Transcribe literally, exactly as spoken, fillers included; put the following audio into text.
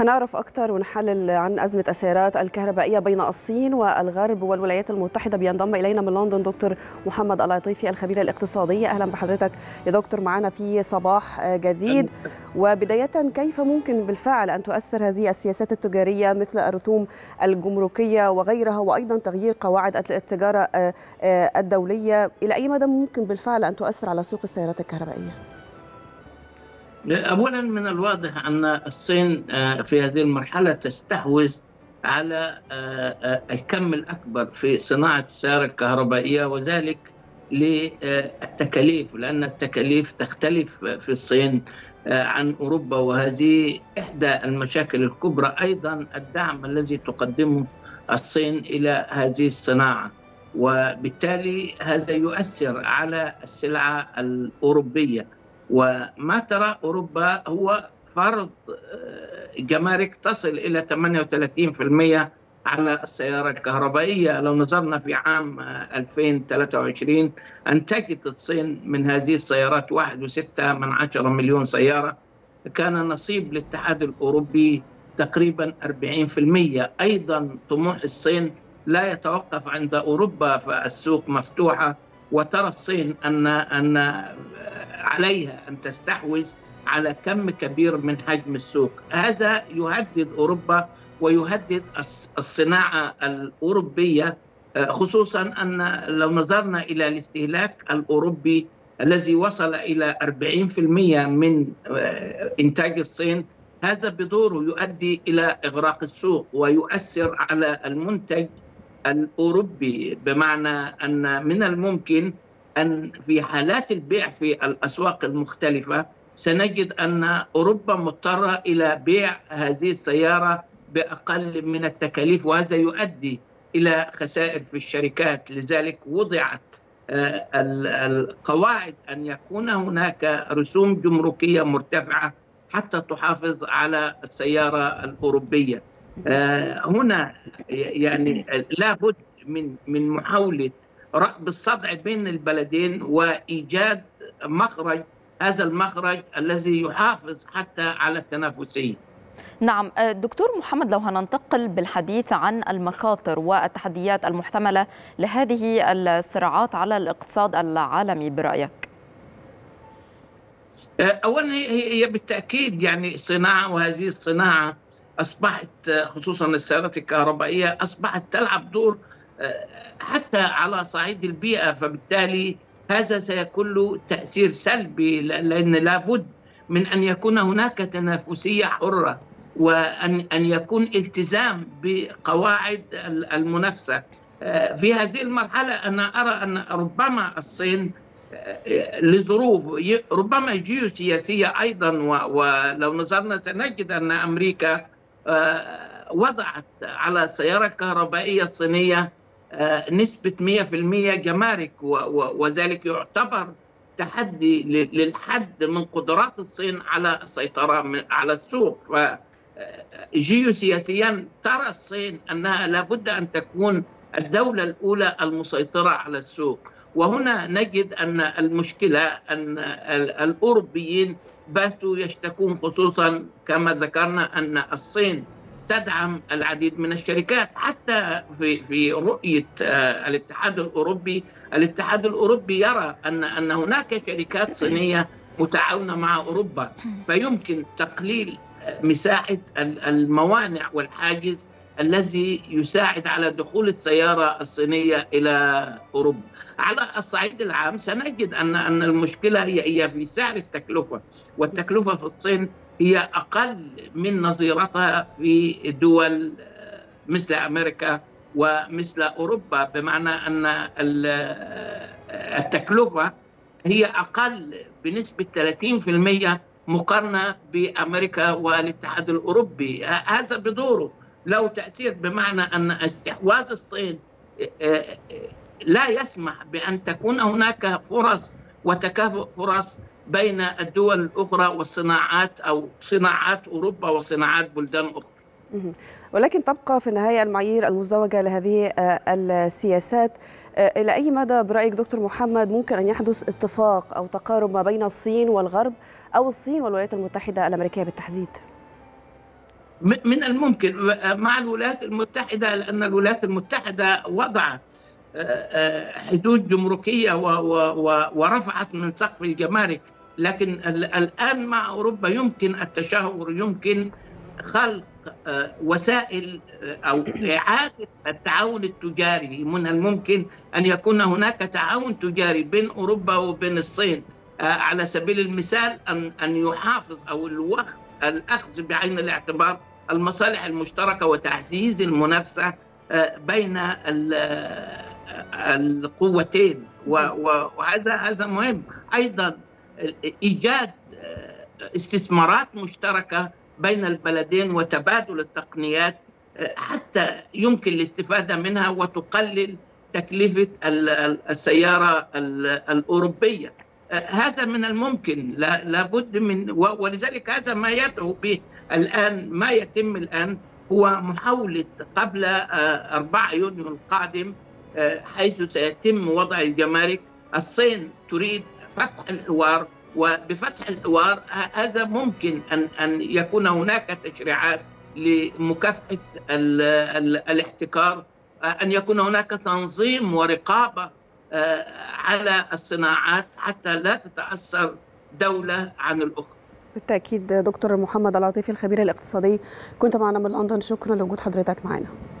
هنعرف أكثر ونحلل عن أزمة السيارات الكهربائية بين الصين والغرب والولايات المتحدة. بينضم إلينا من لندن دكتور محمد العطيفي الخبير الاقتصادي. أهلا بحضرتك يا دكتور معنا في صباح جديد. وبداية، كيف ممكن بالفعل أن تؤثر هذه السياسات التجارية مثل الرسوم الجمركية وغيرها، وأيضا تغيير قواعد التجارة الدولية، إلى أي مدى ممكن بالفعل أن تؤثر على سوق السيارات الكهربائية؟ أولا، من الواضح أن الصين في هذه المرحلة تستحوذ على الكم الأكبر في صناعة السيارة الكهربائية، وذلك للتكاليف، لأن التكاليف تختلف في الصين عن أوروبا، وهذه إحدى المشاكل الكبرى. أيضا الدعم الذي تقدمه الصين إلى هذه الصناعة، وبالتالي هذا يؤثر على السلعة الأوروبية. وما ترى أوروبا هو فرض جمارك تصل إلى ثمانية وثلاثين بالمئة على السيارة الكهربائية. لو نظرنا في عام ألفين وثلاثة وعشرين أنتجت الصين من هذه السيارات واحد فاصلة ستة مليون سيارة، كان نصيب الاتحاد الأوروبي تقريبا أربعين بالمئة. أيضا طموح الصين لا يتوقف عند أوروبا، فالسوق مفتوحة، وترى الصين أن أن عليها أن تستحوذ على كم كبير من حجم السوق. هذا يهدد أوروبا ويهدد الصناعة الأوروبية، خصوصا أن لو نظرنا إلى الاستهلاك الأوروبي الذي وصل إلى أربعين بالمئة من إنتاج الصين، هذا بدوره يؤدي إلى إغراق السوق ويؤثر على المنتج الأوروبي. بمعنى أن من الممكن أن في حالات البيع في الأسواق المختلفة سنجد أن أوروبا مضطرة إلى بيع هذه السيارة بأقل من التكاليف، وهذا يؤدي إلى خسائر في الشركات. لذلك وضعت القواعد أن يكون هناك رسوم جمركية مرتفعة حتى تحافظ على السيارة الأوروبية. هنا يعني لابد من من محاولة رأب الصدع بين البلدين وإيجاد مخرج، هذا المخرج الذي يحافظ حتى على التنافسية. نعم دكتور محمد، لو هننتقل بالحديث عن المخاطر والتحديات المحتملة لهذه الصراعات على الاقتصاد العالمي برأيك؟ أولا، هي بالتأكيد يعني صناعة، وهذه الصناعة أصبحت خصوصا السيارات الكهربائية أصبحت تلعب دور حتى على صعيد البيئة، فبالتالي هذا سيكون له تأثير سلبي، لأن لابد من أن يكون هناك تنافسية حرة، وأن أن يكون التزام بقواعد المنافسة. في هذه المرحلة أنا أرى أن ربما الصين لظروف ربما جيوسياسية أيضا، ولو نظرنا سنجد أن أمريكا وضعت على السيارة الكهربائية الصينية نسبة مئة بالمئة جمارك، وذلك يعتبر تحدي للحد من قدرات الصين على السيطرة على السوق. فجيوسياسيا ترى الصين أنها لابد أن تكون الدولة الأولى المسيطرة على السوق، وهنا نجد أن المشكلة أن الأوروبيين باتوا يشتكون، خصوصا كما ذكرنا أن الصين تدعم العديد من الشركات. حتى في في رؤية الاتحاد الأوروبي، الاتحاد الأوروبي يرى أن أن هناك شركات صينية متعاونة مع أوروبا، فيمكن تقليل مساحة الموانع والحاجز الذي يساعد على دخول السيارة الصينية إلى أوروبا. على الصعيد العام سنجد أن أن المشكلة هي في سعر التكلفة، والتكلفة في الصين هي أقل من نظيرتها في دول مثل أمريكا ومثل أوروبا، بمعنى أن التكلفة هي أقل بنسبة ثلاثين بالمئة مقارنة بأمريكا والاتحاد الأوروبي. هذا بدوره له تأثير، بمعنى أن استحواذ الصين لا يسمح بأن تكون هناك فرص وتكافؤ فرص بين الدول الأخرى والصناعات، أو صناعات أوروبا وصناعات بلدان أخرى. ولكن تبقى في النهاية المعايير المزدوجة لهذه السياسات. إلى أي مدى برأيك دكتور محمد ممكن أن يحدث اتفاق أو تقارب ما بين الصين والغرب، أو الصين والولايات المتحدة الأمريكية بالتحديد؟ من الممكن مع الولايات المتحدة، لأن الولايات المتحدة وضعت حدود جمركية ورفعت من سقف الجمارك، لكن الآن مع أوروبا يمكن التشاور، يمكن خلق وسائل أو إعادة التعاون التجاري. من الممكن أن يكون هناك تعاون تجاري بين أوروبا وبين الصين، على سبيل المثال أن أن يحافظ أو الوقت الأخذ بعين الاعتبار المصالح المشتركة وتعزيز المنافسة بين القوتين، وهذا هذا مهم. أيضا إيجاد استثمارات مشتركة بين البلدين وتبادل التقنيات حتى يمكن الاستفادة منها وتقلل تكلفة السيارة الأوروبية. هذا من الممكن، لابد من، ولذلك هذا ما يدعو به الآن، ما يتم الآن هو محاولة قبل أربعة يونيو القادم، حيث سيتم وضع الجمارك. الصين تريد فتح الحوار، وبفتح الحوار هذا ممكن أن أن يكون هناك تشريعات لمكافحة الاحتكار، أن يكون هناك تنظيم ورقابة على الصناعات حتى لا تتأثر دولة عن الأخرى. بالتأكيد. دكتور محمد العطيفي الخبير الاقتصادي كنت معنا من لندن، شكرا لوجود حضرتك معنا.